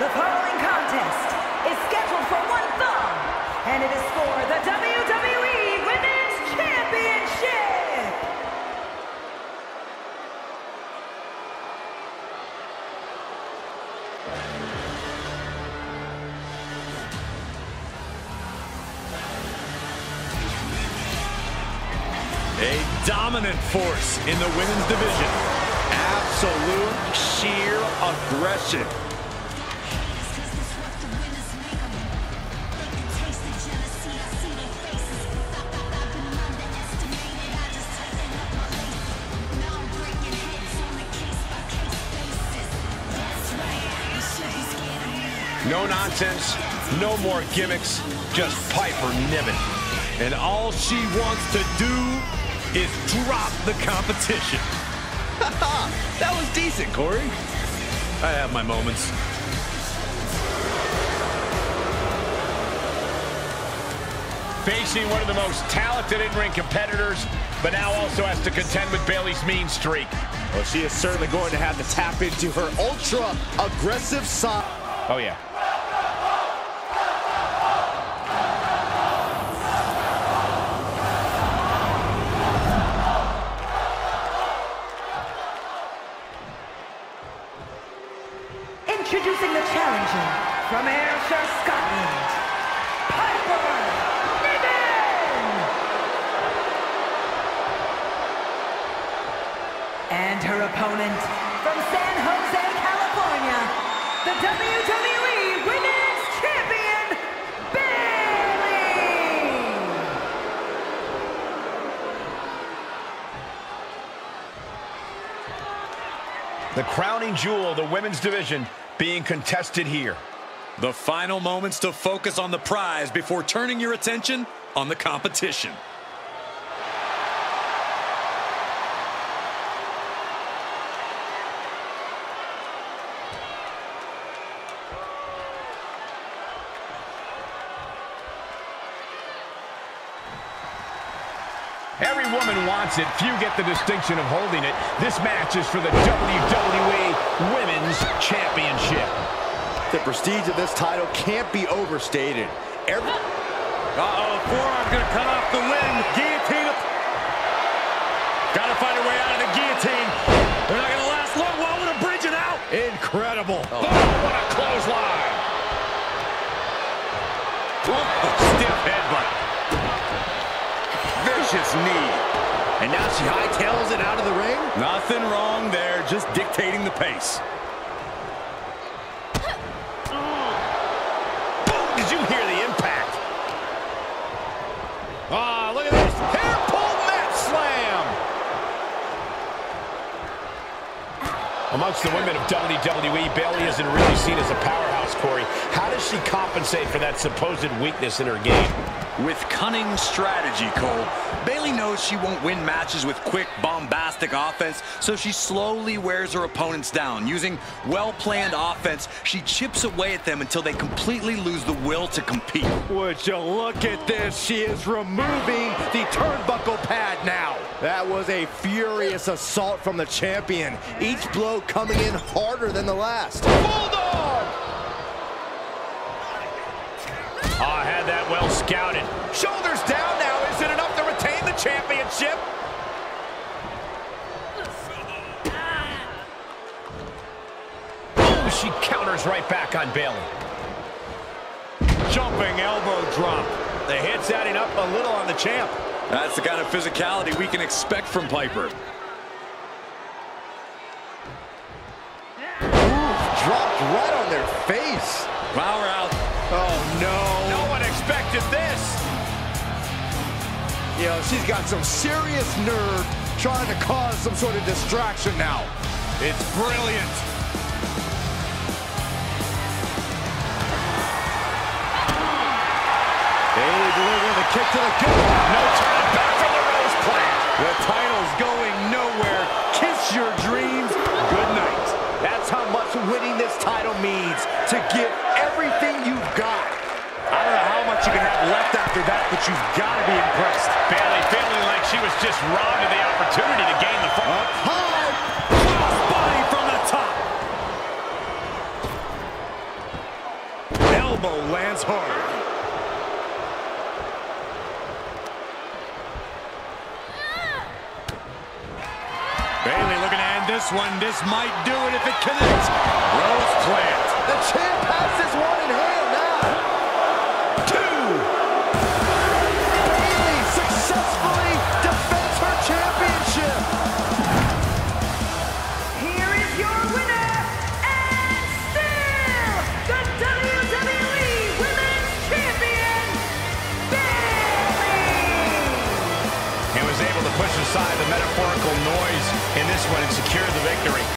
The following contest is scheduled for one fall, and it is for the WWE Women's Championship! A dominant force in the women's division. Absolute sheer aggression. No nonsense, no more gimmicks, just Piper Niven. And all she wants to do is drop the competition. That was decent, Corey. I have my moments. Facing one of the most talented in-ring competitors, but now also has to contend with Bayley's mean streak. Well, she is certainly going to have to tap into her ultra-aggressive side. Oh, yeah. Introducing the challenger from Ayrshire, Scotland, Piper Niven! And her opponent from San Jose, California, the WWE Women's Champion, Bayley! The crowning jewel of the women's division being contested here. The final moments to focus on the prize before turning your attention on the competition. Every woman wants it. Few get the distinction of holding it. This match is for the WWE Women's Championship. The prestige of this title can't be overstated. Forearm's gonna cut off the limb. Guillotine. Gotta find a way out of the guillotine. They're not gonna last long. Well, what a bridge it out. Incredible. Oh, what a clothesline. Stiff headbutt. Vicious knee. And now she hightails it out of the ring? Nothing wrong there, just dictating the pace. Boom! Did you hear the impact? Ah, look at this. Hair pull mat slam! Amongst the women of WWE, Bayley isn't really seen as a powerhouse, Corey. How does she compensate for that supposed weakness in her game? With cunning strategy, Cole. Bayley knows she won't win matches with quick, bombastic offense, so she slowly wears her opponents down. Using well-planned offense, she chips away at them until they completely lose the will to compete. Would you look at this? She is removing the turnbuckle pad now. That was a furious assault from the champion. Each blow coming in harder than the last. Bulldog! Had that well scouted. Shoulders down now. Is it enough to retain the championship? Oh, she counters right back on Bayley. Jumping elbow drop. The hit's adding up a little on the champ. That's the kind of physicality we can expect from Piper. Yeah. Ooh, dropped right on their face. Power out. Oh, no. Expected this. You know, she's got some serious nerve trying to cause some sort of distraction now. It's brilliant. Bayley delivering the kick to the gut. No turn back from the Rose Plant. The title's going nowhere. Kiss your dreams. Good night. That's how much winning this title means. To give everything you've got. I don't know how much you can have left after that, but you've got to be impressed. Bayley feeling like she was just robbed of the opportunity to gain the fall. Up high! Cross body from the top! this one. This might do it if it connects. Rose plant. The champ has this one in hand now. Two. Bayley successfully defends her championship. Here is your winner, and still the WWE Women's Champion, Bayley. He was able to push aside the metaphorical noise in this one and secure the victory.